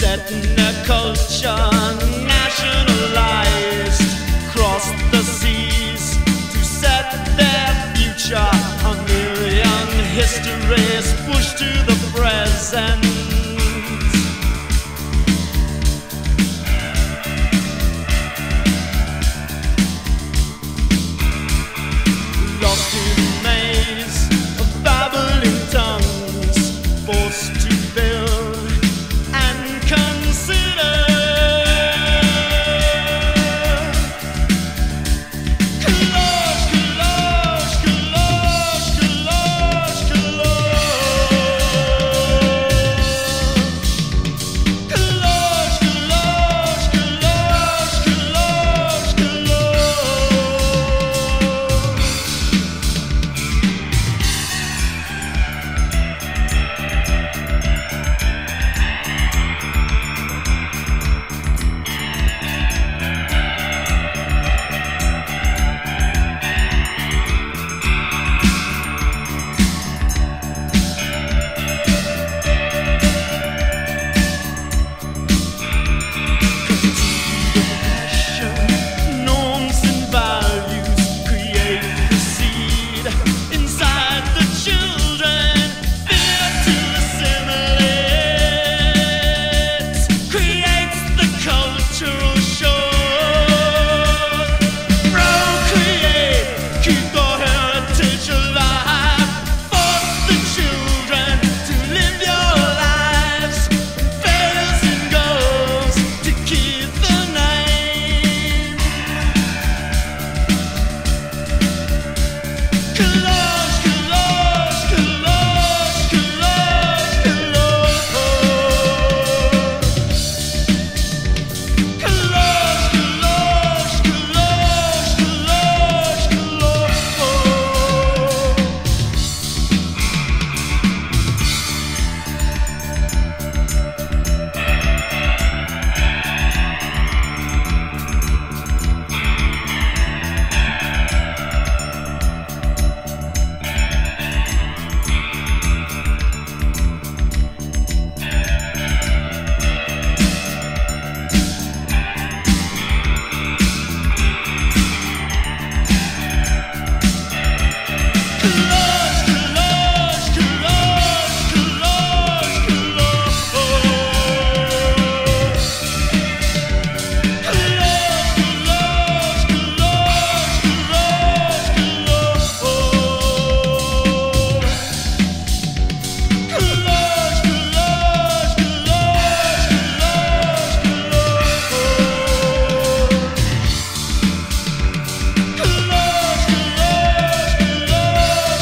setting a culture nationalized, crossed the seas to set their future. A million histories pushed to the present. Lost in the maze of babbling tongues, forced to build and consider. Collage, collage, collage, collage, collage. Collage, collage, collage, collage,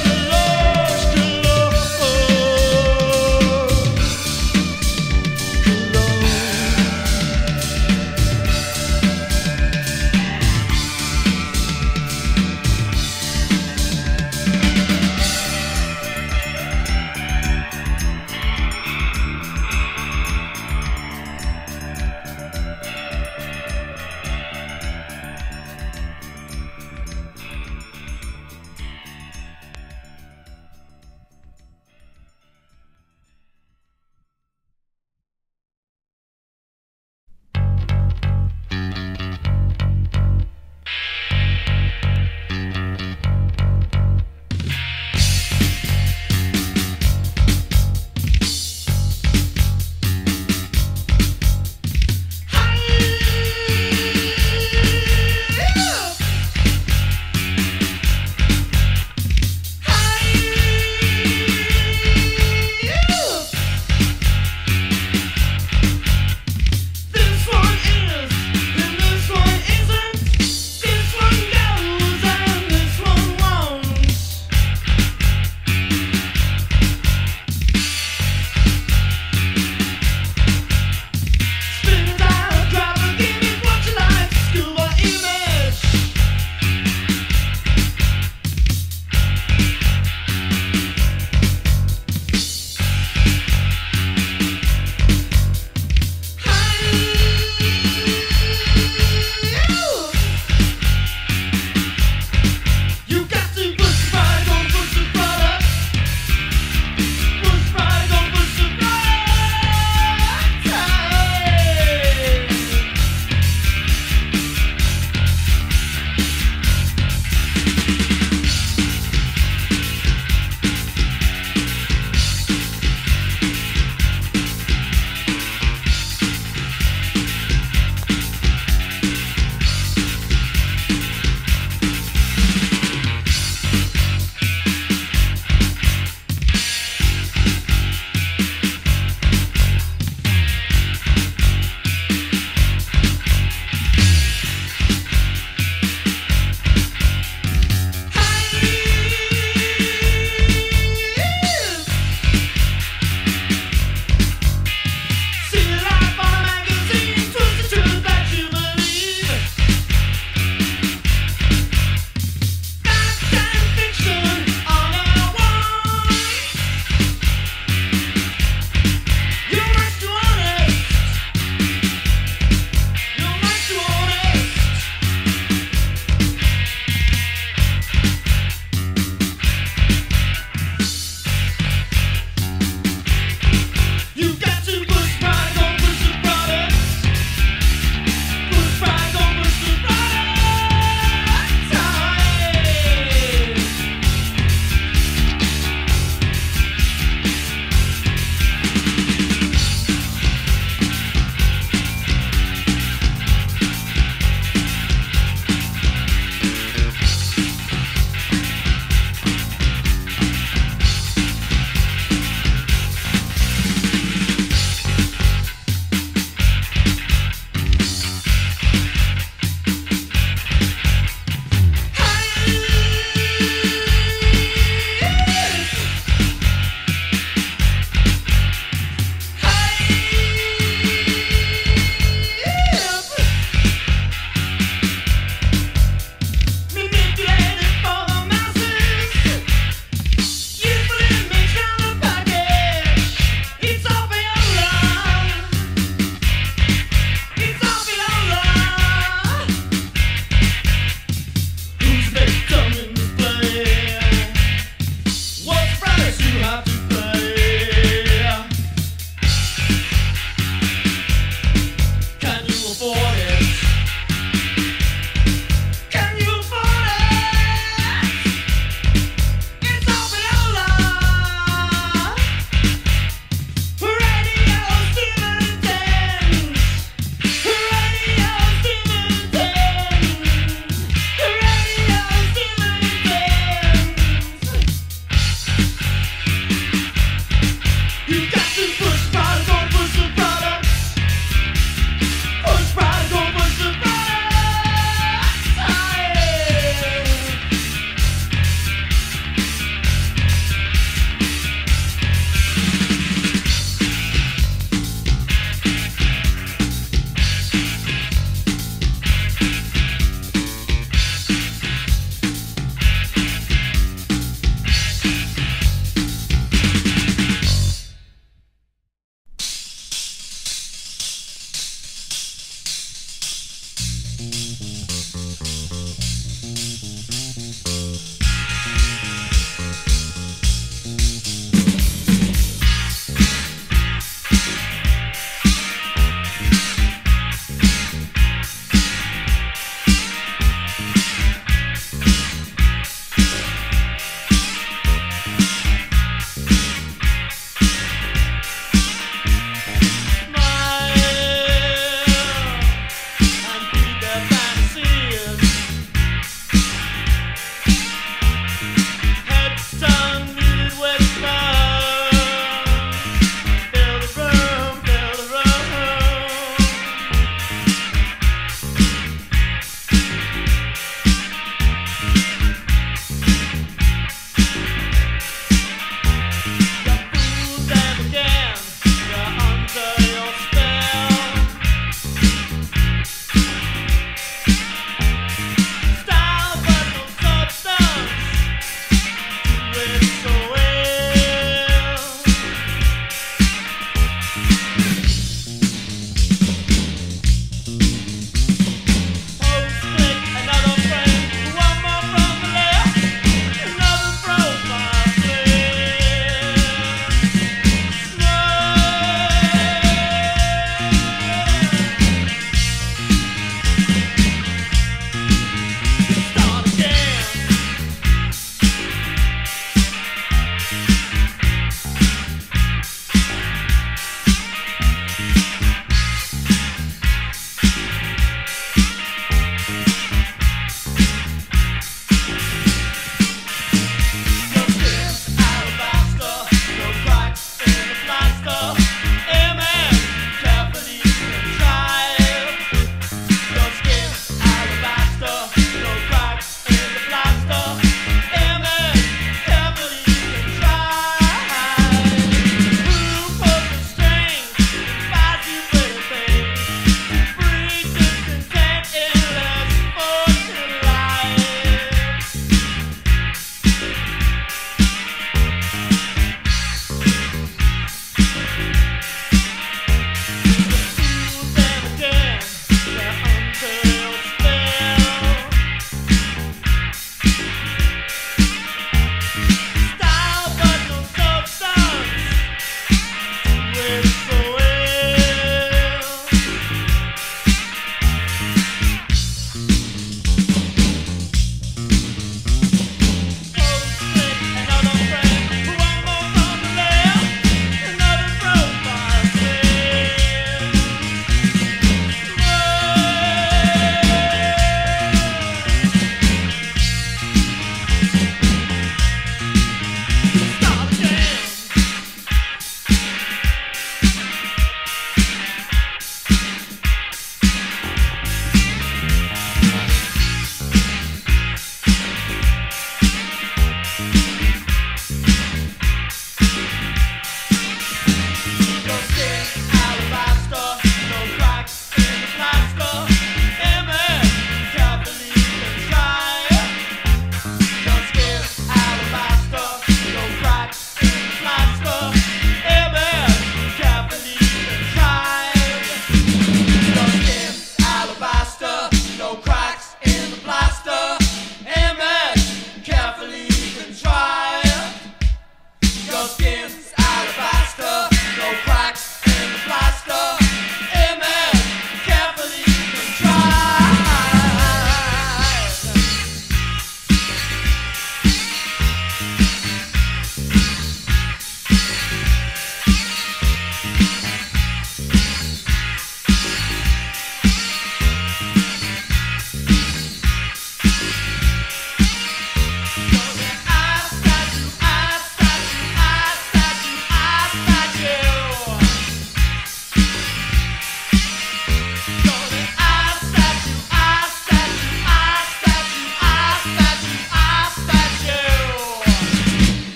collage.